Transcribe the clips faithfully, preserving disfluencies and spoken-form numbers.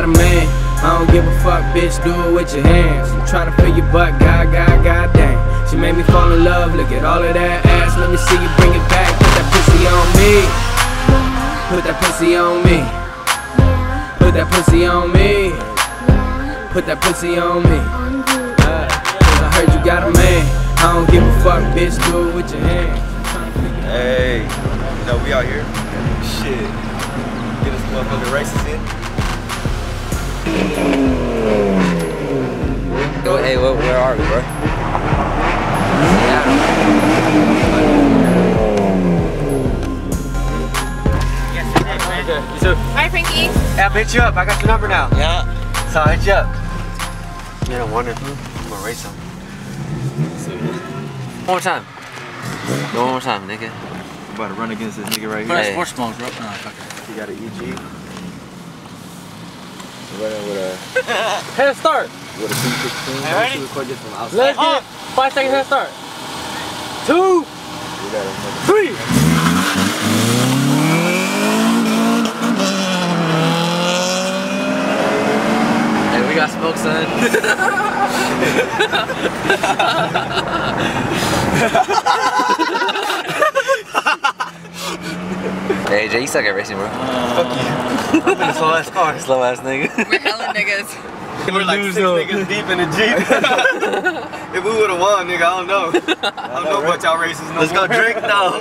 not a man. I don't give a fuck, bitch, do it with your hands. I'm trying to fill your butt, god, god, god dang. She made me fall in love, look at all of that ass. Let me see you bring it back, put that pussy on me. Put that pussy on me. Put that pussy on me. Put that pussy on me. Uh, Cause I heard you got a man. I don't give a fuck, bitch, do it with your hands. Hey, you know we out here. Shit, get us motherfucking races in. Go, hey, where, where are we, bro? Yes, sir. Hey, okay. You too. Hi, Frankie. Yeah, I'll hit you up. I got your number now. Yeah. So I'll hit you up. Yeah, I wonder. I'm gonna race him. One more time. Go one more time, nigga. I'm about to run against this nigga right here. Hey. Sports balls, bro. No, fuck it. You got an E G. Running with a head start. With a two sixteen. Hey, ready? Let's get it. Five seconds head start. Two. Three. Hey, we got smoke, son. Hey, Jay, you suck at racing, bro. Fuck you. Slow ass car. Slow ass nigga. We're hella niggas. We're like six niggas deep in the Jeep. If we would've won, nigga, I don't know. I don't know about y'all races no more. Let's go drink now.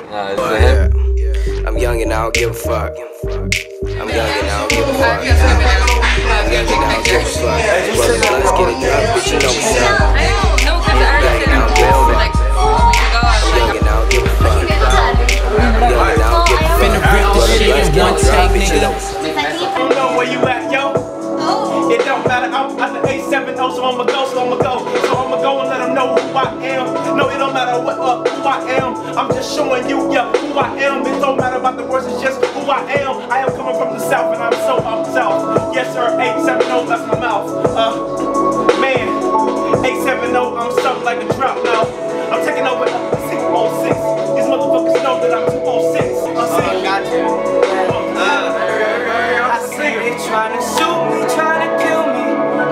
I'm young and I don't give a fuck. I'm young and I don't give a fuck. I'm young and I don't give a fuck. Let's get it done, bitch, you know what's up. I don't know, cause I already said I'm just like, oh my god. I'm young and I don't give a fuck. I'm young and I don't give a fuck. Been the real shit is one take, nigga. You know where you at, yo? Oh. It don't matter, I'm at the eight seven oh, so I'ma go, so I'ma go. So I'ma go and let them know who I am. No, it don't matter what uh, who I am. I'm just showing you, yeah, who I am. It don't matter about the words, it's just who I am. I am coming from the south and I'm so up south. Yes, sir, eight seven oh, that's my mouth. Uh, man, eight seven oh, I'm something like a drop now. I'm taking over uh, six oh six. These motherfuckers know that I'm two oh six. I'm uh, saying, gotcha. Uh, Trying to shoot me, trying to kill me,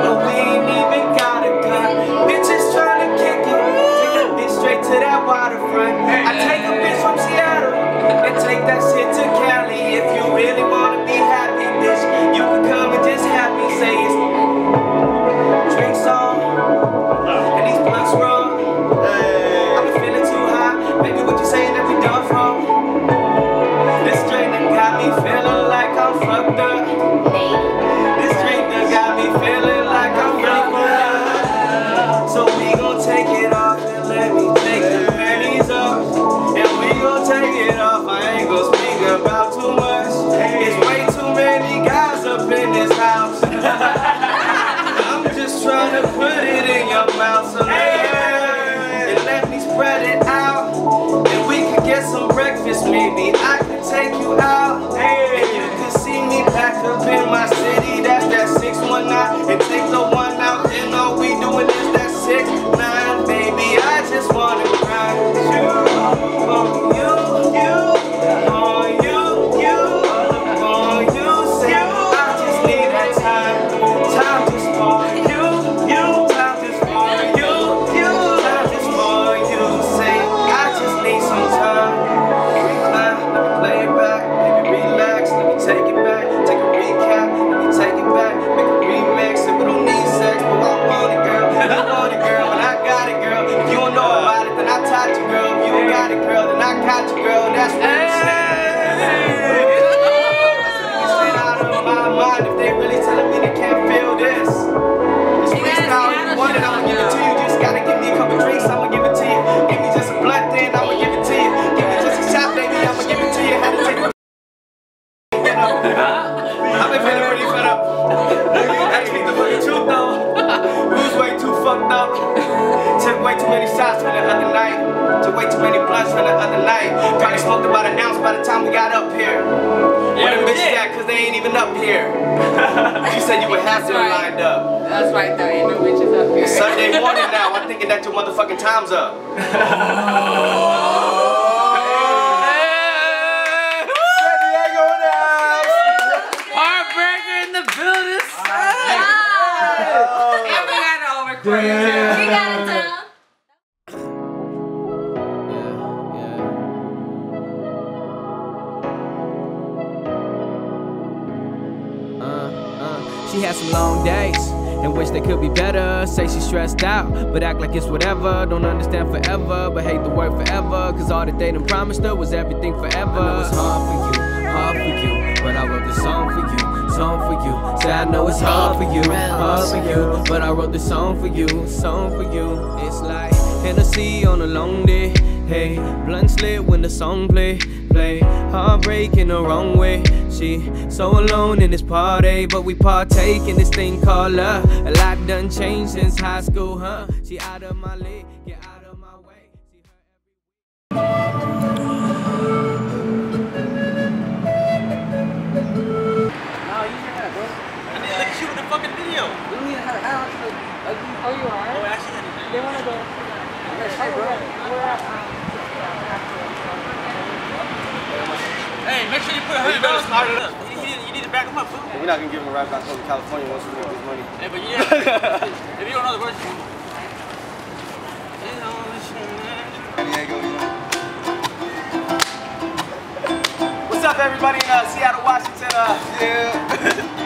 but we ain't even got a gun. Bitches trying to kick it, take a bitch straight to that waterfront. I take a bitch from Seattle and take that shit to Cali. If you really wanna be happy, bitch, you can come and just have me say it's drinks on and these blunts wrong. I'm feeling too high, baby. What you saying that we done from? This drink done got me feeling like I'm fucked up. Maybe I can take you out, hey. And you can see me back up in my city. That's that six one nine, and take the one out. And all we doing is that six nine, baby. I just wanna ride with you, on you, you, on you, you, on you. Say, I just need that time, time just for you, you, time just for you, you, time just for you. Say, I just need some time. Heartbreaka in the building. Yeah. You got it, Tom. She had some long days and wish they could be better. Say she's stressed out, but act like it's whatever. Don't understand forever, but hate the word forever. Cause all that they done promised her was everything forever. I know it's hard for you, hard for you, but I wrote this song for you, song for you. Say I know it's hard for you, hard for you, but I wrote this song for you, song for you. It's like Hennessy on a long day, hey, blunt slit when the song play, play. Heartbreak in the wrong way, she so alone in this party, but we partake in this thing called love. A lot done changed since high school, huh? She out of my league, get out of my way. No, you hear that, bro? I didn't let you in the fucking video. We need her out. Oh, you are? Oh, actually, they want to go. Hey, bro. We're out. Hey, make sure you put one hundred dollars up. You, you, you need to back him up, fool. We're not going to give him a ride back home to California once we get this money. Hey, but you yeah, if you don't know the words, you know. What's up, everybody in uh, Seattle, Washington? Uh, yeah.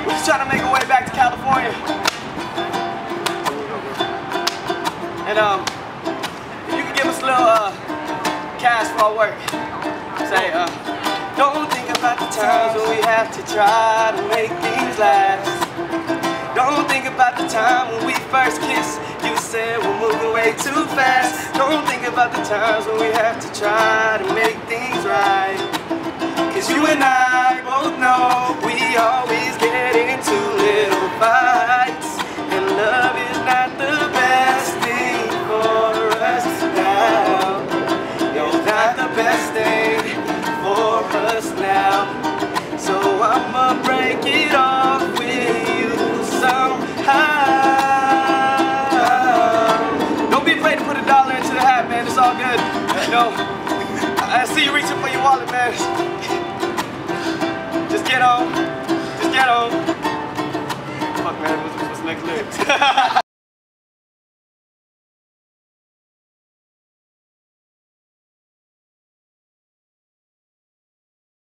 We're just trying to make our way back to California. And um, you can give us a little uh, cash for our work. Say, uh... don't think about the times when we have to try to make things last. Don't think about the time when we first kissed. You said we're moving way too fast. Don't think about the times when we have to try to make things right. Cause you and I both know we always get into little fights. And love is not the best thing for us now. It's not the best thing for us now, so I'ma break it off with you somehow. Don't be afraid to put a dollar into the hat, man. It's all good. No, I see you reaching for your wallet, man. Just get on.